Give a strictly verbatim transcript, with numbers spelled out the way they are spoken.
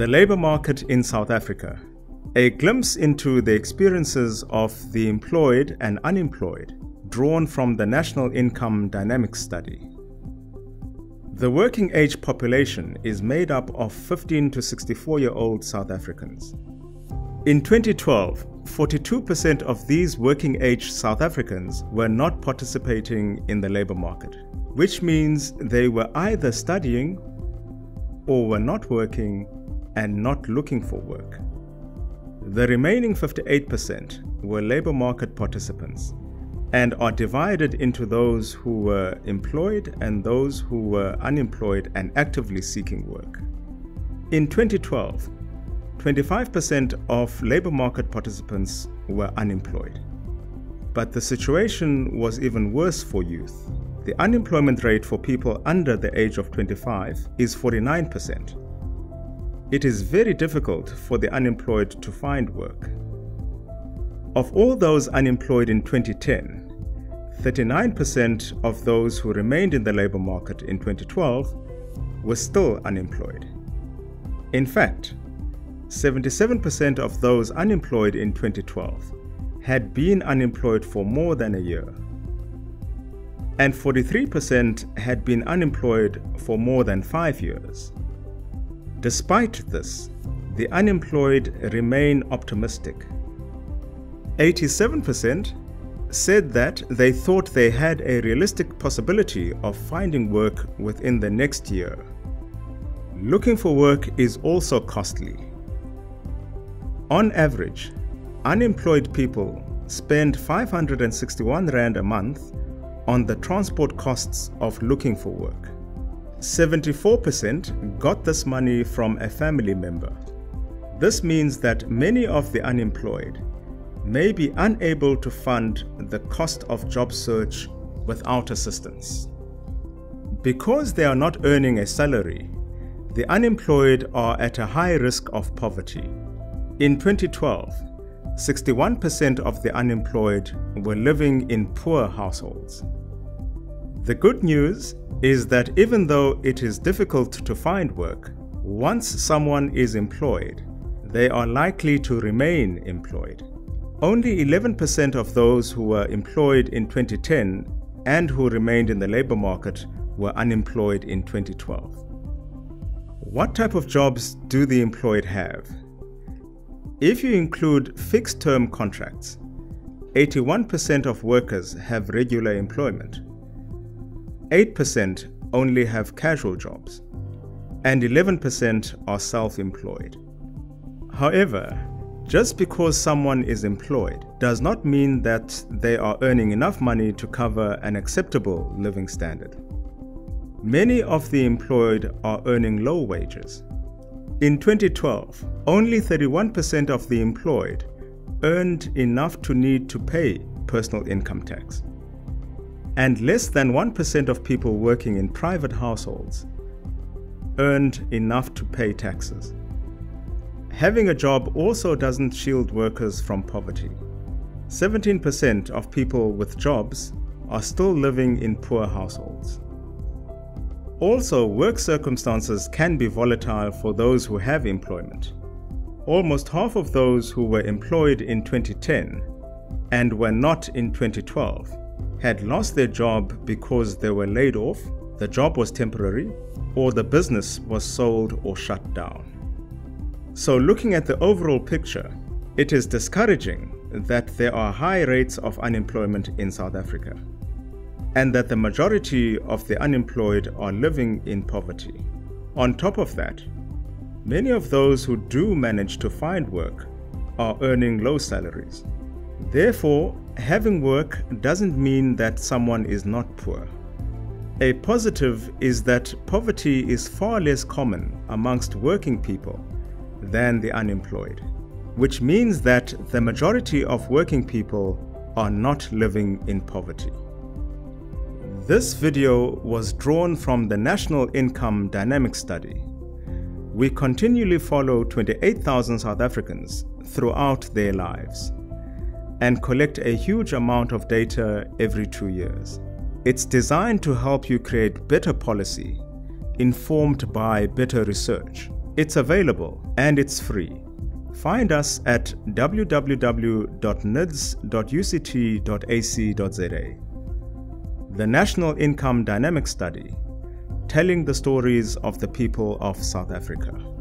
The Labour Market in South Africa. A glimpse into the experiences of the employed and unemployed, drawn from the National Income Dynamics Study. The working age population is made up of fifteen to sixty-four year old South Africans. In twenty twelve, forty-two percent of these working age South Africans were not participating in the labour market, which means they were either studying or were not working and not looking for work. The remaining fifty-eight percent were labour market participants and are divided into those who were employed and those who were unemployed and actively seeking work. In twenty twelve, twenty-five percent of labour market participants were unemployed. But the situation was even worse for youth. The unemployment rate for people under the age of twenty-five is forty-nine percent. It is very difficult for the unemployed to find work. Of all those unemployed in twenty ten, thirty-nine percent of those who remained in the labour market in twenty twelve were still unemployed. In fact, seventy-seven percent of those unemployed in twenty twelve had been unemployed for more than a year, and forty-three percent had been unemployed for more than five years. Despite this, the unemployed remain optimistic. eighty-seven percent said that they thought they had a realistic possibility of finding work within the next year. Looking for work is also costly. On average, unemployed people spend five hundred sixty-one rand a month on the transport costs of looking for work. seventy-four percent got this money from a family member. This means that many of the unemployed may be unable to fund the cost of job search without assistance. Because they are not earning a salary, the unemployed are at a high risk of poverty. In twenty twelve, sixty-one percent of the unemployed were living in poor households. The good news is that even though it is difficult to find work, once someone is employed, they are likely to remain employed. Only eleven percent of those who were employed in twenty ten and who remained in the labour market were unemployed in twenty twelve. What type of jobs do the employed have? If you include fixed-term contracts, eighty-one percent of workers have regular employment, eight percent only have casual jobs, and eleven percent are self-employed. However, just because someone is employed does not mean that they are earning enough money to cover an acceptable living standard. Many of the employed are earning low wages. In twenty twelve, only thirty-one percent of the employed earned enough to need to pay personal income tax. And less than one percent of people working in private households earned enough to pay taxes. Having a job also doesn't shield workers from poverty. seventeen percent of people with jobs are still living in poor households. Also, work circumstances can be volatile for those who have employment. Almost half of those who were employed in twenty ten and were not in twenty twelve had lost their job because they were laid off, the job was temporary, or the business was sold or shut down. So looking at the overall picture, it is discouraging that there are high rates of unemployment in South Africa, and that the majority of the unemployed are living in poverty. On top of that, many of those who do manage to find work are earning low salaries. Therefore, having work doesn't mean that someone is not poor. A positive is that poverty is far less common amongst working people than the unemployed, which means that the majority of working people are not living in poverty. This video was drawn from the National Income Dynamics Study. We continually follow twenty-eight thousand South Africans throughout their lives and collect a huge amount of data every two years. It's designed to help you create better policy informed by better research. It's available and it's free. Find us at w w w dot n I D S dot u c t dot a c dot z a. The National Income Dynamics Study, telling the stories of the people of South Africa.